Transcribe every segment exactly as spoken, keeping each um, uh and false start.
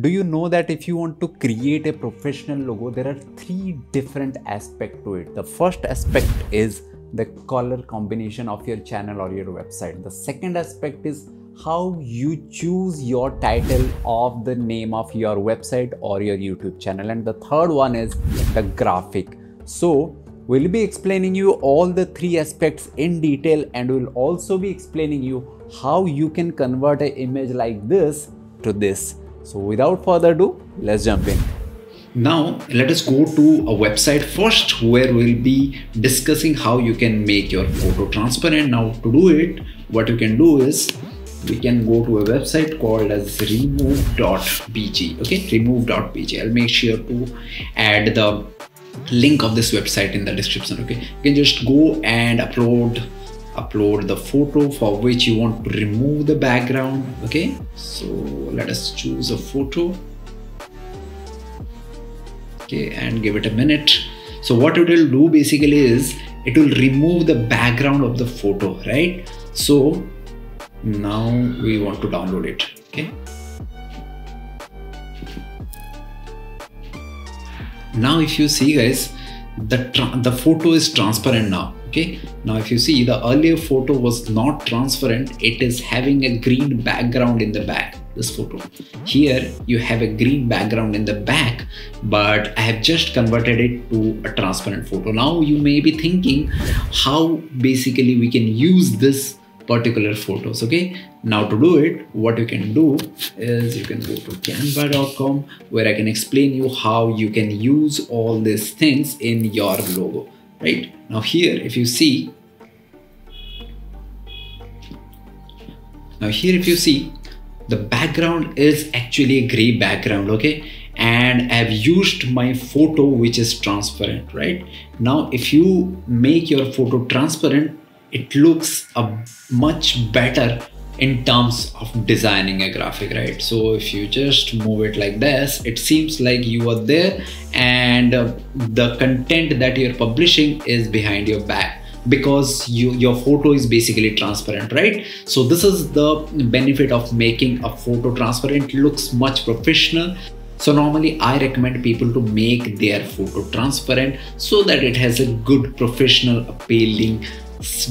Do you know that if you want to create a professional logo, there are three different aspects to it. The first aspect is the color combination of your channel or your website. The second aspect is how you choose your title of the name of your website or your YouTube channel. And the third one is the graphic. So we'll be explaining you all the three aspects in detail, and we'll also be explaining you how you can convert an image like this to this. So without further ado, let's jump in. Now let us go to a website first, where we'll be discussing how you can make your photo transparent. Now to do it, what you can do is we can go to a website called as remove dot B G. Okay, remove dot B G. I'll make sure to add the link of this website in the description. Okay, you can just go and upload upload the photo for which you want to remove the background. Okay, so let us choose a photo. Okay, and give it a minute. So what it will do basically is it will remove the background of the photo, right? So now we want to download it. Okay, now if you see guys, the the photo is transparent now. Okay, now if you see, the earlier photo was not transparent. It is having a green background in the back. This photo here, you have a green background in the back, but I have just converted it to a transparent photo. Now you may be thinking how basically we can use this particular photos. Okay, now to do it, what you can do is you can go to Canva dot com, where I can explain you how you can use all these things in your logo. Right now here, if you see, now here if you see, the background is actually a gray background. Okay, and I've used my photo which is transparent. Right now, if you make your photo transparent, it looks a much better in terms of designing a graphic, right? So if you just move it like this, it seems like you are there, and uh, the content that you're publishing is behind your back, because you, your photo is basically transparent, right? So this is the benefit of making a photo transparent. It looks much professional. So normally I recommend people to make their photo transparent so that it has a good professional appealing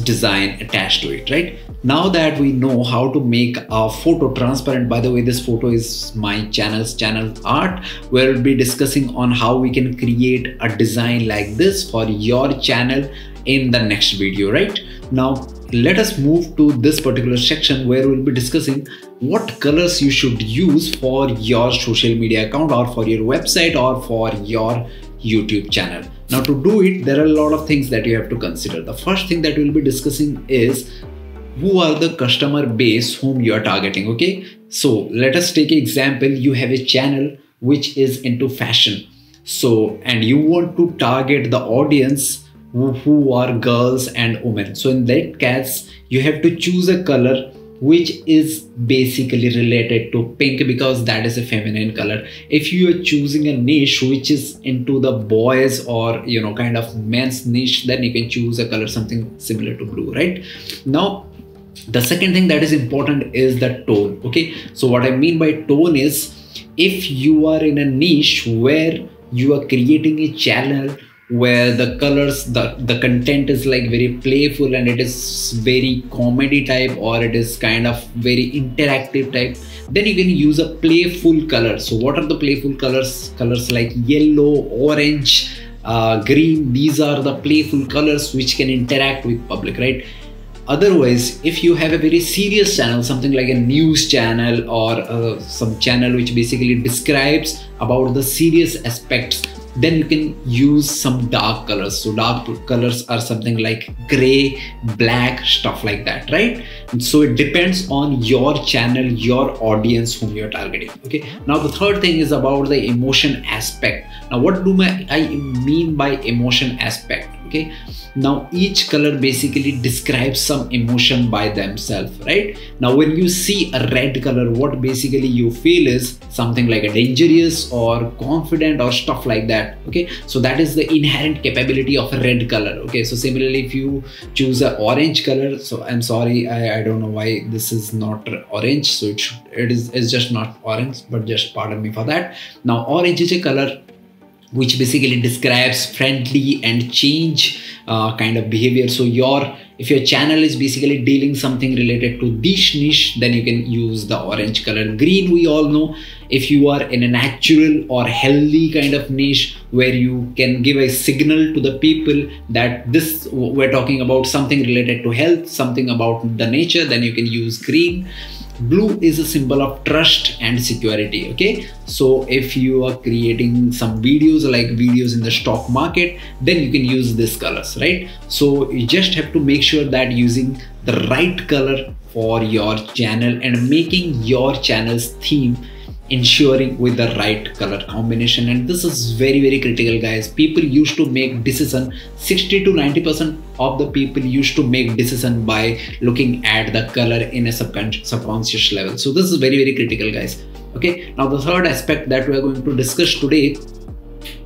design attached to it. Right now that we know how to make our photo transparent, by the way, this photo is my channel's channel art, where we'll be discussing on how we can create a design like this for your channel in the next video. Right now let us move to this particular section, where we'll be discussing what colors you should use for your social media account, or for your website, or for your YouTube channel. Now to do it, there are a lot of things that you have to consider. The first thing that we'll be discussing is who are the customer base whom you are targeting. Okay, so let us take an example. You have a channel which is into fashion, so and you want to target the audience who, who are girls and women. So in that case, you have to choose a color which is basically related to pink, because that is a feminine color. If you are choosing a niche which is into the boys, or you know, kind of men's niche, then you can choose a color something similar to blue. Right now the second thing that is important is the tone. Okay, so what I mean by tone is, if you are in a niche where you are creating a channel where the colors, the, the content is like very playful, and it is very comedy type, or it is kind of very interactive type, then you can use a playful color. So what are the playful colors? Colors like yellow, orange, uh, green. These are the playful colors which can interact with public, right? Otherwise, if you have a very serious channel, something like a news channel, or uh, some channel which basically describes about the serious aspects, then you can use some dark colors. So dark colors are something like gray, black, stuff like that, right? And so it depends on your channel, your audience whom you're targeting. Okay, now the third thing is about the emotion aspect. Now what do my, I mean by emotion aspect? Okay, now each color basically describes some emotion by themselves, right? Now when you see a red color, what basically you feel is something like a dangerous or confident or stuff like that. Okay, so that is the inherent capability of a red color. Okay, so similarly if you choose an orange color, so I'm sorry, I, I don't know why this is not orange, so it should, it is it's just not orange, but just pardon me for that. Now orange is a color which basically describes friendly and change uh, kind of behavior. So your if your channel is basically dealing something related to this niche, then you can use the orange color. Green, we all know, if you are in a natural or healthy kind of niche where you can give a signal to the people that this, we're talking about something related to health, something about the nature, then you can use green. Blue is a symbol of trust and security. Okay, so if you are creating some videos like videos in the stock market, then you can use these colors, right? So you just have to make sure that using the right color for your channel and making your channel's theme ensuring with the right color combination. And this is very very critical, guys. People used to make decision, sixty to ninety percent of the people used to make decision by looking at the color in a subconscious, subconscious level. So this is very very critical, guys. Okay, now the third aspect that we are going to discuss today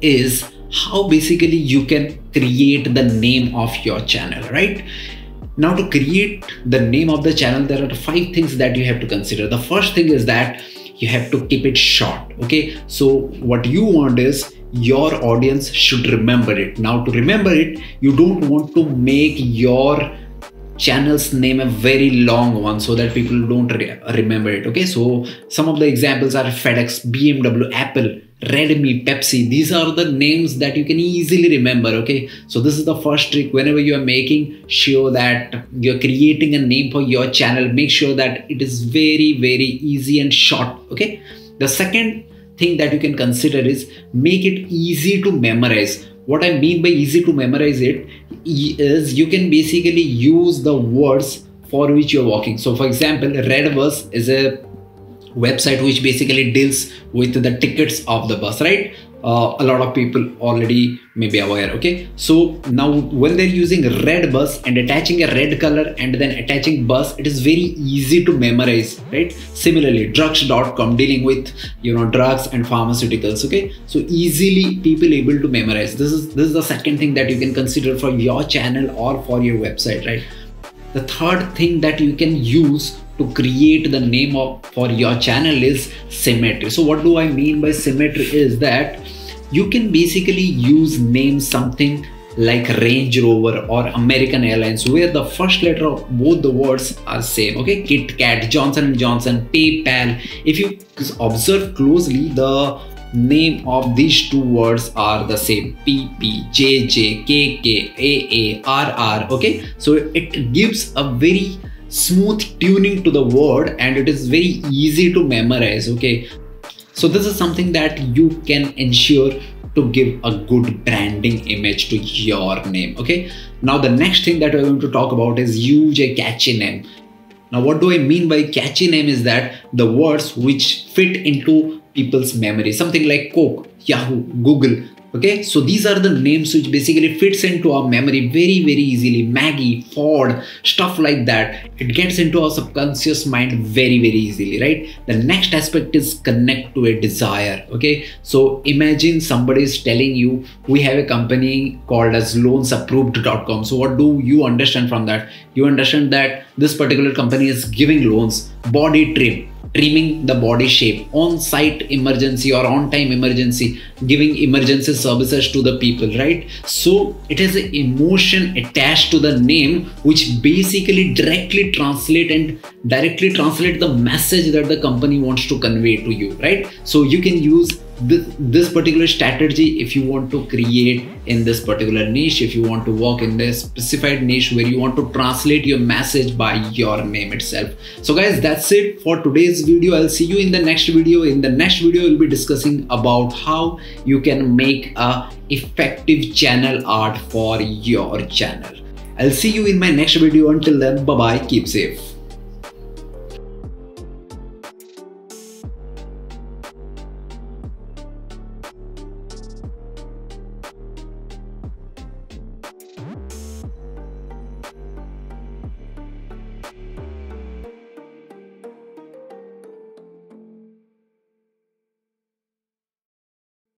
is how basically you can create the name of your channel, right? Now to create the name of the channel, there are five things that you have to consider. The first thing is that you have to keep it short. Okay, so what you want is your audience should remember it. Now to remember it, you don't want to make your channel's name a very long one so that people don't re remember it. Okay, so some of the examples are FedEx, B M W, Apple, Redmi, Pepsi. These are the names that you can easily remember. Okay, so this is the first trick. Whenever you are making sure that you're creating a name for your channel, make sure that it is very very easy and short. Okay, the second thing that you can consider is make it easy to memorize. What I mean by easy to memorize it is you can basically use the words for which you're working. So for example, Redverse is a website which basically deals with the tickets of the bus, right? Uh, a lot of people already may be aware. Okay, so now when they're using red bus and attaching a red color and then attaching bus, it is very easy to memorize, right? Similarly, drugs dot com, dealing with, you know, drugs and pharmaceuticals. Okay, so easily people able to memorize. This is this is the second thing that you can consider for your channel or for your website, right? The third thing that you can use to create the name of for your channel is symmetry. So what do I mean by symmetry is that you can basically use names something like Range Rover or American Airlines, where the first letter of both the words are same. Okay, Kit Kat, Johnson and Johnson, PayPal. If you observe closely, the name of these two words are the same: P P J J K K A A R R. Okay, so it gives a very smooth tuning to the word and it is very easy to memorize. Okay, so this is something that you can ensure to give a good branding image to your name. Okay, now the next thing that we're going to talk about is use a catchy name. Now what do I mean by catchy name is that the words which fit into people's memory, something like Coke, Yahoo, Google. Okay, so these are the names which basically fits into our memory very very easily. Maggie, Ford, stuff like that. It gets into our subconscious mind very very easily, right? The next aspect is connect to a desire. Okay, so imagine somebody is telling you, we have a company called as Loans Approved dot com. So what do you understand from that? You understand that this particular company is giving loans. Body trim, trimming the body shape, on-site emergency or on-time emergency, giving emergency services to the people, right? So it is an emotion attached to the name which basically directly translate and directly translate the message that the company wants to convey to you, right? So you can use this, this particular strategy if you want to create in this particular niche, if you want to work in this specified niche where you want to translate your message by your name itself. So guys, that's it for today's video. I'll see you in the next video. In the next video, we'll be discussing about how you can make a effective channel art for your channel. I'll see you in my next video. Until then, bye bye, keep safe.